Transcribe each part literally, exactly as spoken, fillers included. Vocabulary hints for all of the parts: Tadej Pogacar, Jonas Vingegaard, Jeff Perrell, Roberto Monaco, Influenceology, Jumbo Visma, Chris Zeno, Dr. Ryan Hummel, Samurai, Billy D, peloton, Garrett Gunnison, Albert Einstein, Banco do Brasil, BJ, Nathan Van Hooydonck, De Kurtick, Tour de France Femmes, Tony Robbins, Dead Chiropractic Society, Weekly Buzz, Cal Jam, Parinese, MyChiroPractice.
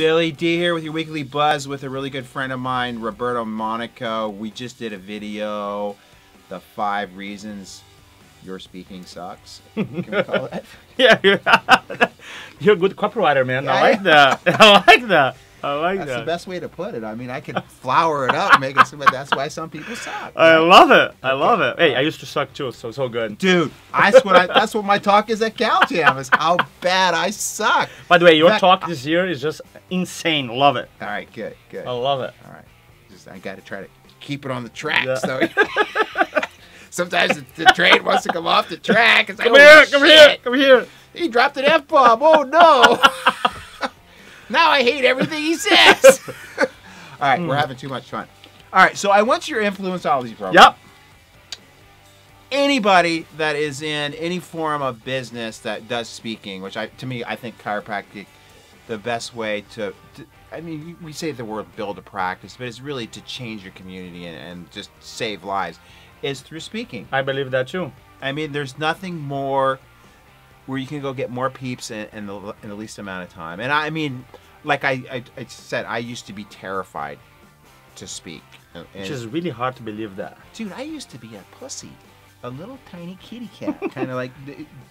Billy D here with your weekly buzz with a really good friend of mine, Roberto Monaco. We just did a video, the five reasons your speaking sucks. Can we call it that? Yeah, you're, you're a good copywriter, man. Yeah, I like I that. I like that. I like that's that. That's the best way to put it. I mean, I could flower it up, make it so, but that's why some people suck. I know? love it. I love it. Hey, I used to suck too, so it's all good. Dude, that's what I, that's what my talk is at Cal Jam, is how bad I suck. By the way, your fact, talk this year is just insane. Love it. All right, good, good. I love it. All right. Just, I got to try to keep it on the track. Yeah. So sometimes the, the train wants to come off the track. It's like, come here, come shit. here, come here. He dropped an F-bomb. Oh, no. Now I hate everything he says. All right, mm. we're having too much fun. All right, so I went to your Influenceology program. Yep. Anybody that is in any form of business that does speaking, which I, to me, I think chiropractic, the best way to, to, I mean, we say the word build a practice, but it's really to change your community and, and just save lives, is through speaking. I believe that too. I mean, there's nothing more where you can go get more peeps in, in, the, in the least amount of time. And I mean, like I, I, I said, I used to be terrified to speak. And which is really hard to believe that. Dude, I used to be a pussy, a little tiny kitty cat, kind of like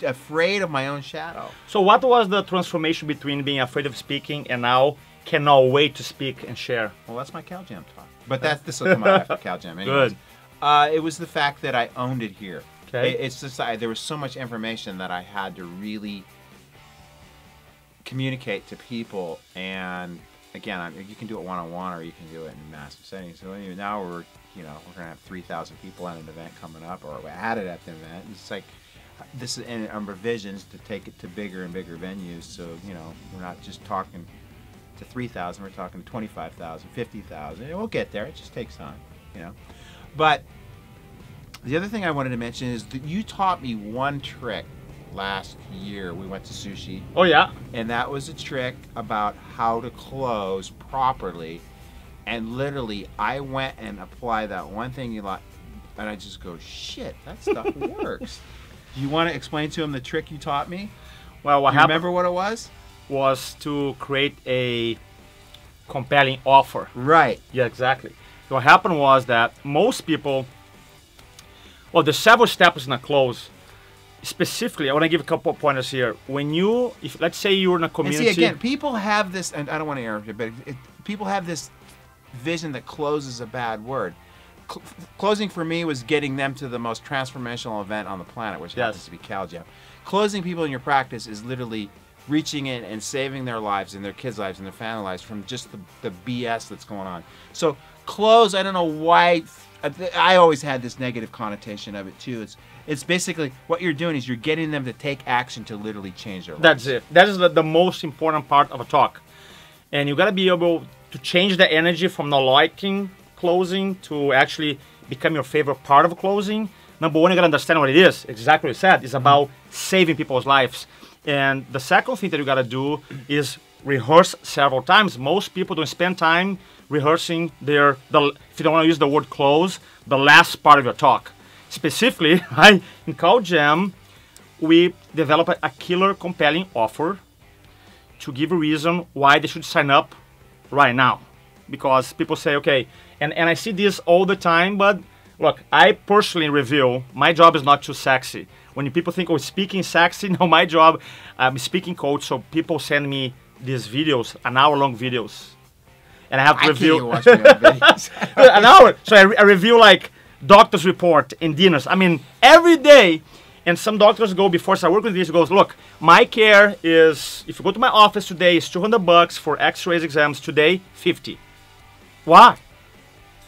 afraid of my own shadow. So what was the transformation between being afraid of speaking and now cannot wait to speak and share? Well, that's my Cal Jam talk. But that's, this will come out after Cal Jam anyways. Good. Uh, it was the fact that I owned it here. Okay. It's just I, there was so much information that I had to really communicate to people, and again, I, you can do it one-on-one or you can do it in massive settings. So anyway, now we're you know we're gonna have three thousand people at an event coming up, or we're at it at the event. And it's like this is and um, revisions to take it to bigger and bigger venues. So you know we're not just talking to three thousand; we're talking to twenty-five thousand, fifty thousand. We'll get there. It just takes time, you know. But the other thing I wanted to mention is that you taught me one trick last year. We went to sushi. Oh, yeah. And that was a trick about how to close properly. And literally, I went and applied that one thing you like, and I just go, shit, that stuff works. You want to explain to him the trick you taught me? Well, what you happened? Remember what it was? Was to create a compelling offer. Right. Yeah, exactly. What happened was that most people. Well, the several steps in a close. Specifically, I want to give a couple of pointers here. When you, if let's say you're in a community, and see again, people have this, and I don't want to interrupt you, but it, it, people have this vision that close is a bad word. Cl closing for me was getting them to the most transformational event on the planet, which yes. happens to be Cal Jam. Closing people in your practice is literally reaching in and saving their lives and their kids' lives and their family lives from just the, the B S that's going on. So close, I don't know why. I always had this negative connotation of it too. It's it's basically what you're doing is you're getting them to take action to literally change their life. That's it. That is the, the most important part of a talk. And you got to be able to change the energy from not liking closing to actually become your favorite part of closing. Number one, you got to understand what it is. Exactly what you said. It's about mm-hmm. saving people's lives. And the second thing that you got to do is rehearse several times. Most people don't spend time rehearsing their, the, if you don't want to use the word close, the last part of your talk. Specifically, I, in Cal Jam, we developed a killer compelling offer to give a reason why they should sign up right now. Because people say, okay, and, and I see this all the time, but look, I personally reveal, my job is not too sexy. When people think, oh, speaking sexy, no, my job, I'm a speaking coach, so people send me these videos, an hour long videos. And I have to I review watch an hour. So I, re I review like doctor's report and dinners. I mean, every day. And some doctors go before so I work with this. Goes, look, my care is if you go to my office today, it's two hundred bucks for X-rays, exams today, fifty. Why?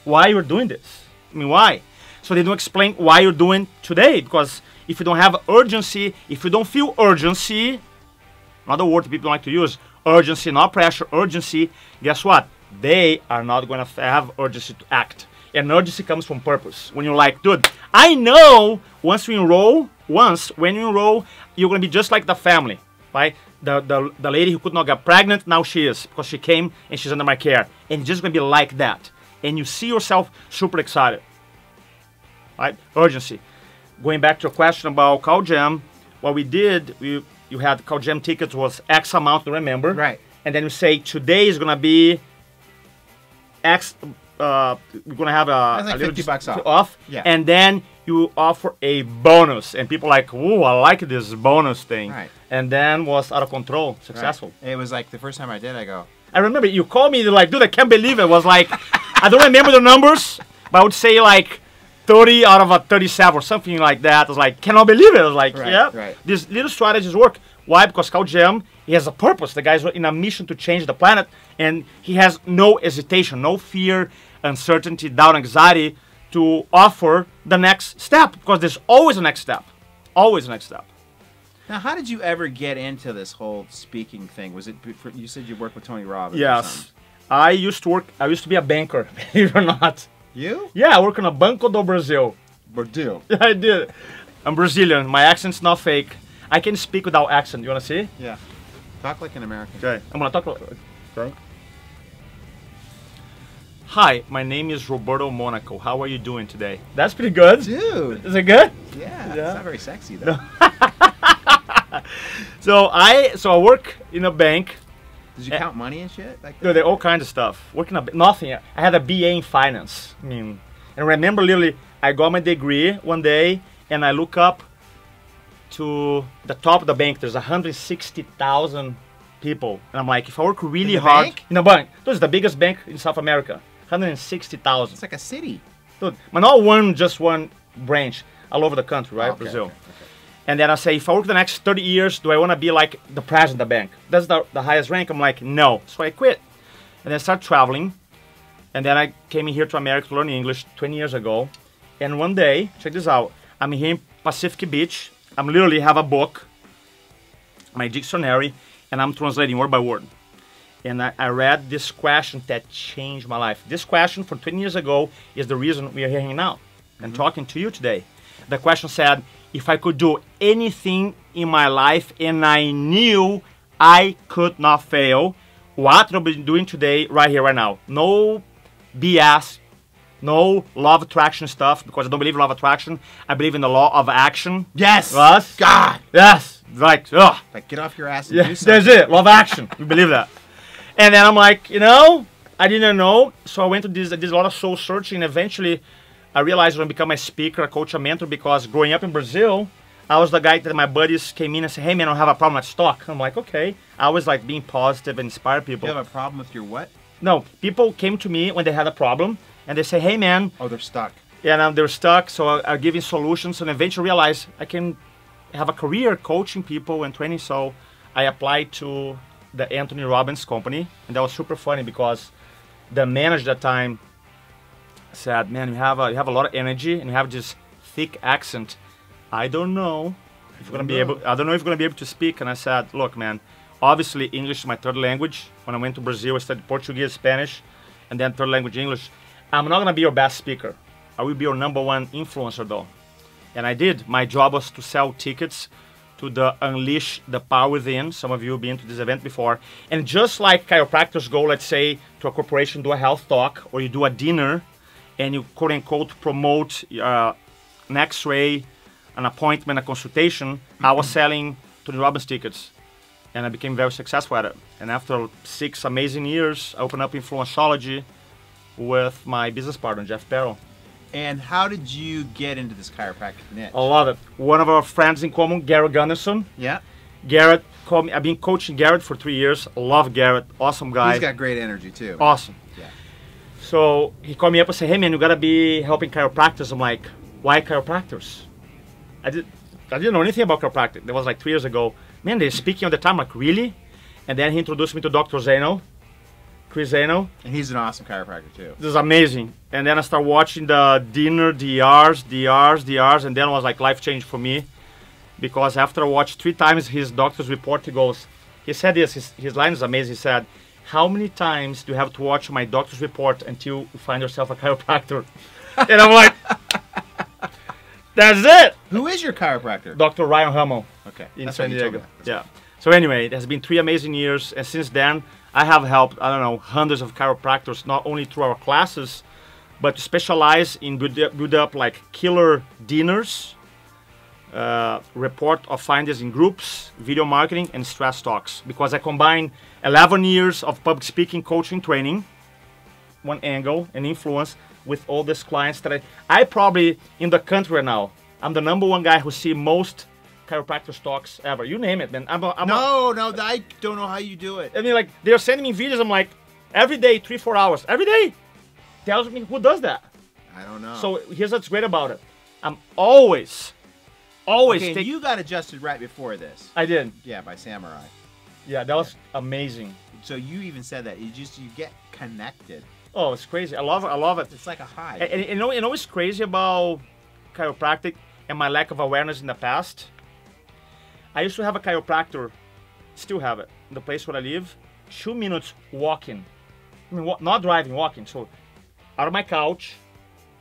Why you're doing this? I mean, why? So they don't explain why you're doing today because if you don't have urgency, if you don't feel urgency, another word people like to use, urgency, not pressure, urgency. Guess what? They are not going to have urgency to act. And urgency comes from purpose. When you're like, dude, I know once we enroll, once when you enroll, you're going to be just like the family, right? The, the, the lady who could not get pregnant, now she is because she came and she's under my care. And just going to be like that. And you see yourself super excited, right? Urgency. Going back to your question about Cal Jam, what we did, we, you had Cal Jam tickets was X amount to remember. Right. and then we say today is gonna be X. Uh, we're gonna have a, like a little bucks off, off yeah. and then you offer a bonus, and people like, "Ooh, I like this bonus thing," right. and then was out of control, successful. Right. It was like the first time I did, I go. I remember you called me, you're like, "Dude, I can't believe it." Was like, I don't remember the numbers, but I would say like thirty out of a thirty-seven or something like that. I was like, "Cannot believe it." I was like, right, "Yeah, right. These little strategies work." Why? Because Cal Jam, he has a purpose. The guy's in a mission to change the planet, and he has no hesitation, no fear, uncertainty, doubt, anxiety to offer the next step, because there's always a next step, always a next step. Now, how did you ever get into this whole speaking thing? Was it you said you worked with Tony Robbins? Yes, I used to work. I used to be a banker, believe it or not. You? Yeah, I work in a Banco do Brasil. Brazil. Yeah, I did. I'm Brazilian. My accent's not fake. I can speak without accent. You wanna see? Yeah. Talk like an American. Okay. I'm gonna talk like. Okay. Hi, my name is Roberto Monaco. How are you doing today? That's pretty good. Dude. Is it good? Yeah. yeah. It's not very sexy though. so I so I work in a bank. Did you count money and shit? Like that? Dude, all kinds of stuff. Working a nothing. I had a B A in finance. I mean, and remember, literally, I got my degree one day, and I look up to the top of the bank. There's one hundred sixty thousand people, and I'm like, if I work really in hard bank? in a bank, this is the biggest bank in South America. one hundred sixty thousand. It's like a city. Dude, but not one, just one branch all over the country, right? Okay, Brazil. Okay, okay. And then I say, if I work the next thirty years, do I want to be like the president of the bank? That's the, the highest rank. I'm like, no. So I quit. And then I started traveling. And then I came here to America to learn English twenty years ago. And one day, check this out, I'm here in Pacific Beach. I literally have a book, my dictionary, and I'm translating word by word. And I, I read this question that changed my life. This question from twenty years ago is the reason we are here now and mm-hmm. talking to you today. The question said, if I could do anything in my life and I knew I could not fail, what I've been doing today, right here, right now. No B S, no law of attraction stuff, because I don't believe in law of attraction. I believe in the law of action. Yes! Yes. God! Yes! Like, ugh. Like, get off your ass and yeah, do something. That's it, love action. We believe that. And then I'm like, you know, I didn't know. So I went to this, I did a lot of soul searching. And eventually, I realized when I become a speaker, a coach, a mentor, because growing up in Brazil, I was the guy that my buddies came in and said, hey man, I don't have a problem with stock. I'm like, okay. I was like being positive and inspire people. You have a problem with your what? No, people came to me when they had a problem and they say, hey man. Oh, they're stuck. Yeah, and they're stuck. So I'm giving solutions and eventually realized I can have a career coaching people and training. So I applied to the Anthony Robbins company, and that was super funny because the manager at the time said, man, you have a, you have a lot of energy and you have this thick accent. I don't know if you're gonna be able I don't know if you're gonna be able to speak. And I said, look man, obviously English is my third language. When I went to Brazil, I studied Portuguese, Spanish, and then third language English. I'm not gonna be your best speaker. I will be your number one influencer though. And I did. My job was to sell tickets to the Unleash the Power Within. Some of you have been to this event before. And just like chiropractors go, let's say, to a corporation, do a health talk, or you do a dinner, and you quote unquote promote uh, an x-ray, an appointment, a consultation, mm-hmm. I was selling Tony Robbins tickets. And I became very successful at it. And after six amazing years, I opened up Influenceology with my business partner, Jeff Perrell. And how did you get into this chiropractic niche? I love it. One of our friends in common, Garrett Gunnison. Yeah. Garrett called me. I've been coaching Garrett for three years. Love Garrett. Awesome guy. He's got great energy too. Awesome. Yeah. So he called me up and said, hey man, you gotta be helping chiropractors. I'm like, why chiropractors? I did I didn't know anything about chiropractic. That was like three years ago. Man, they're speaking all the time, like really? And then he introduced me to Doctor Zeno. Chris Zeno. And he's an awesome chiropractor too. This is amazing. And then I started watching the dinner, D Rs, D Rs, D Rs, and then it was like life change for me. Because after I watched three times his doctor's report, he goes, he said this, his, his line is amazing. He said, how many times do you have to watch my doctor's report until you find yourself a chiropractor? And I'm like, that's it. Who is your chiropractor? Doctor Ryan Hummel. Okay. In that's San Diego. Yeah. So anyway, it has been three amazing years, and since then, I have helped, I don't know, hundreds of chiropractors, not only through our classes, but to specialize in build up, build up like killer dinners, uh, report of findings in groups, video marketing, and stress talks, because I combine eleven years of public speaking coaching training, one angle, and influence with all these clients that I, I probably, in the country right now, I'm the number one guy who see most chiropractor talks ever. You name it, man. I'm a, I'm no, a, no, I don't know how you do it. I mean, like, they're sending me videos. I'm like, every day, three, four hours. Every day. Tells me who does that. I don't know. So here's what's great about it. I'm always, always. Okay, you got adjusted right before this. I did. Yeah, by Samurai. Yeah, that was yeah. amazing. So you even said that. You just, you get connected. Oh, it's crazy. I love it. I love it. It's like a high. And you know, you know what's crazy about chiropractic and my lack of awareness in the past? I used to have a chiropractor, still have it, in the place where I live, two minutes walking. I mean, not driving, walking. So out of my couch,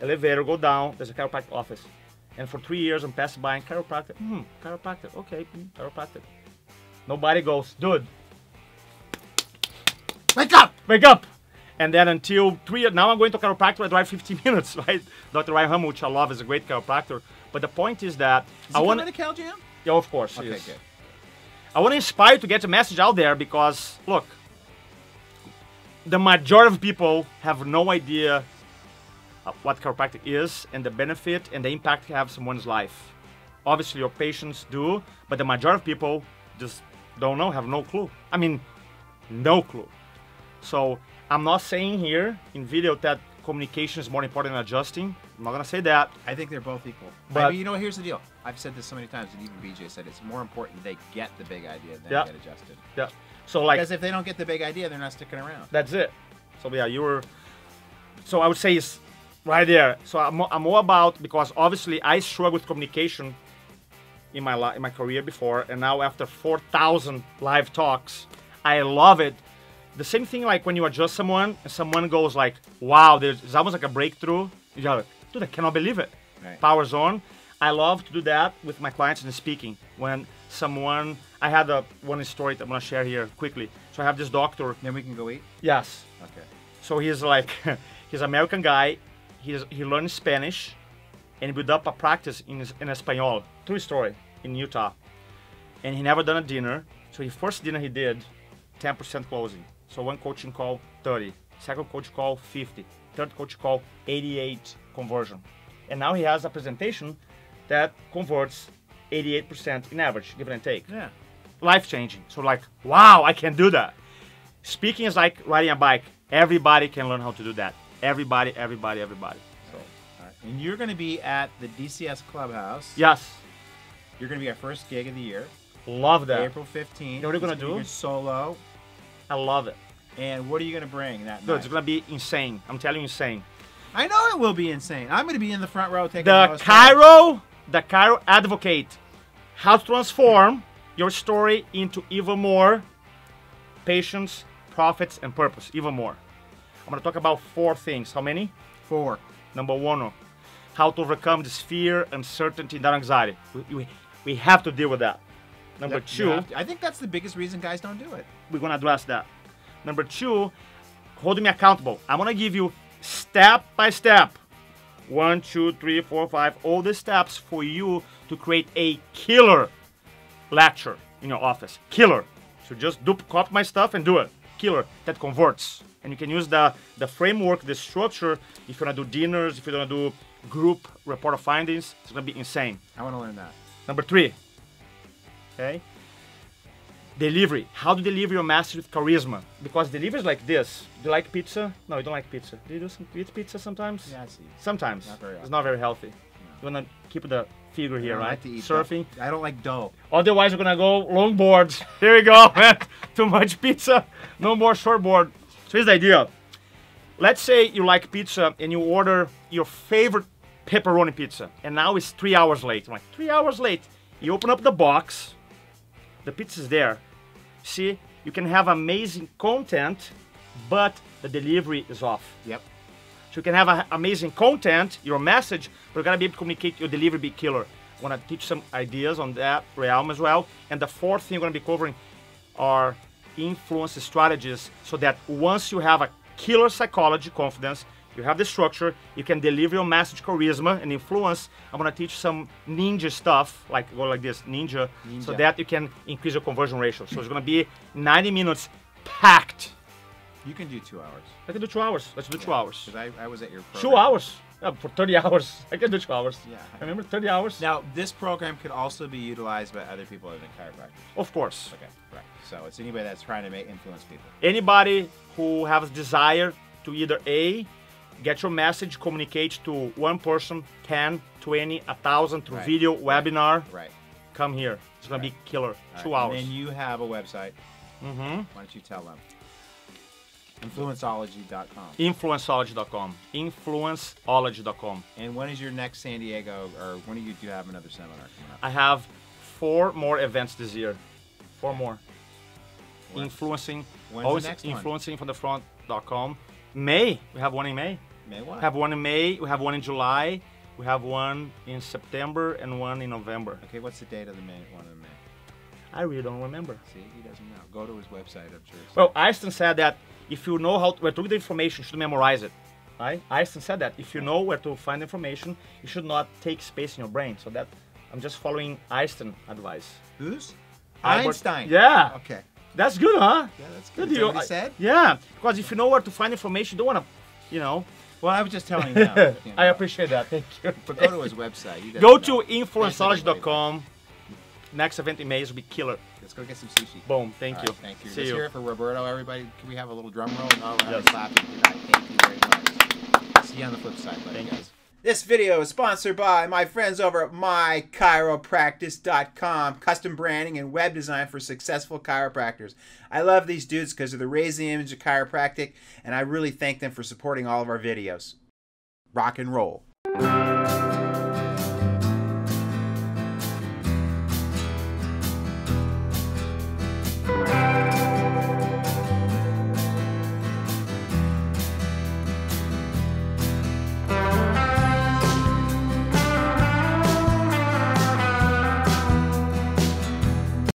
elevator, go down, there's a chiropractic office. And for three years, I'm passing by and chiropractic, hmm, chiropractic, okay, chiropractic. Nobody goes, dude, wake up, wake up. And then until three years, now I'm going to chiropractor, I drive fifteen minutes, right? Doctor Ryan Hummel, which I love, is a great chiropractor. But the point is that is I want to Cal Jam? Yeah, of course. Okay, yes. Good. I want to inspire you to get the message out there because, look, the majority of people have no idea what chiropractic is and the benefit and the impact it has on one's life. Obviously, your patients do, but the majority of people just don't know, have no clue. I mean, no clue. So I'm not saying here in video that communication is more important than adjusting. I'm not gonna say that. I think they're both equal. But I mean, you know, here's the deal. I've said this so many times, and even B J said it's more important they get the big idea than yeah. get adjusted. Yeah. So like, because if they don't get the big idea, they're not sticking around. That's it. So yeah, you were. So I would say it's right there. So I'm, I'm all about, because obviously I struggled with communication in my li in my career before, and now after four thousand live talks, I love it. The same thing like when you adjust someone and someone goes like, wow, there's, it's almost like a breakthrough. You're like, dude, I cannot believe it. Right. Powers on. I love to do that with my clients in speaking. When someone, I had a one story that I'm gonna share here quickly. So I have this doctor. Then we can go eat? Yes. Okay. So he's like, he's an American guy. He's, he learned Spanish and built up a practice in, in Espanol. True story, in Utah. And he never done a dinner. So his first dinner he did, ten percent closing. So one coaching call, thirty. Second coach call, fifty. Third coach call, eighty-eight conversion. And now he has a presentation that converts eighty-eight percent in average, give and take. Yeah. Life-changing. So like, wow, I can do that. Speaking is like riding a bike. Everybody can learn how to do that. Everybody, everybody, everybody. So, all right. And you're going to be at the D C S Clubhouse. Yes. You're going to be our first gig of the year. Love that. April fifteenth. You know what you're going to do? You're solo. I love it. And what are you going to bring that no, night? It's going to be insane. I'm telling you, insane. I know it will be insane. I'm going to be in the front row taking the chiro, time. The chiro advocate. How to transform your story into even more patience, profits, and purpose. Even more. I'm going to talk about four things. How many? Four. Number one, how to overcome this fear, uncertainty, and anxiety. We, we, we have to deal with that. Number two, I think that's the biggest reason guys don't do it. We're going to address that. Number two, holding me accountable. I'm going to give you step by step, one, two, three, four, five, all the steps for you to create a killer lecture in your office. Killer. So just dupe, copy my stuff and do it. Killer. That converts. And you can use the, the framework, the structure, if you want to do dinners, if you want to do group report of findings. It's going to be insane. I want to learn that. Number three. Okay. Delivery. How to deliver your message with charisma? Because delivery is like this. Do you like pizza? No, you don't like pizza. Do you do some, eat pizza sometimes? Yeah, I see. Sometimes. Not very it's not very healthy. No. You wanna keep the figure here, right? Like to eat surfing. That. I don't like dough. Otherwise, you're gonna go long boards. Here we go, man. Too much pizza. No more short board. So here's the idea. Let's say you like pizza and you order your favorite pepperoni pizza, and now it's three hours late. I'm like, three hours late. You open up the box. The pizza's there. See, you can have amazing content, but the delivery is off. Yep. So you can have a, amazing content, your message, but you gotta be able to communicate your delivery, be killer. I wanna teach some ideas on that realm as well. And the fourth thing we're gonna be covering are influence strategies, so that once you have a killer psychology confidence, You have the structure, you can deliver your message, charisma, and influence. I'm gonna teach some ninja stuff, like go like this, ninja, ninja. so that you can increase your conversion ratio. So it's gonna be ninety minutes packed. You can do two hours. I can do two hours. Let's do yeah, two hours. Because I, I was at your program. Two hours? Yeah, for thirty hours. I can do two hours. Yeah. I remember thirty hours. Now, this program could also be utilized by other people in the chiropractic. Of course. Okay, right. So it's anybody that's trying to make influence people. Anybody who has desire to either A, get your message, communicate to one person, ten, twenty, a thousand through right. video, right. webinar. Right. Come here. It's going right. to be killer. Right. Two hours. And then you have a website. Mm-hmm. Why don't you tell them? Influenceology dot com. Influenceology dot com. Influenceology dot com. And when is your next San Diego, or when do you, do you have another seminar coming up? I have four more events this year. Four more. What? Influencing. When's always the next influencing from the front dot com. May. We have one in May. May what? We have one in May. We have one in July. We have one in September and one in November. Okay, what's the date of the May, one in May? I really don't remember. See, he doesn't know. Go to his website, I'm sure. Well, Einstein said that if you know how to, where to get the information, you should memorize it. Right? Einstein said that if you know where to find information, you should not take space in your brain. So that I'm just following Einstein advice. Who's? Einstein. Albert. Yeah. Okay. That's good, huh? Yeah, that's good. Is that what he said? Yeah, because if you know where to find information, you don't want to, you know. Well, I was just telling you now. You know. I appreciate that. Thank you. But go to his website. Go to influenceology dot com. Next event in May will be killer. Let's go get some sushi. Boom. Thank All you. Right, thank you. See Let's you. hear it for Roberto, everybody. Can we have a little drum roll? Oh, yes. Clapping tonight. Thank you very much. See you on the flip side, buddy. Thank guys. You. This video is sponsored by my friends over at my chiropractice dot com, custom branding and web design for successful chiropractors. I love these dudes because they're raising the image of chiropractic, and I really thank them for supporting all of our videos. Rock and roll.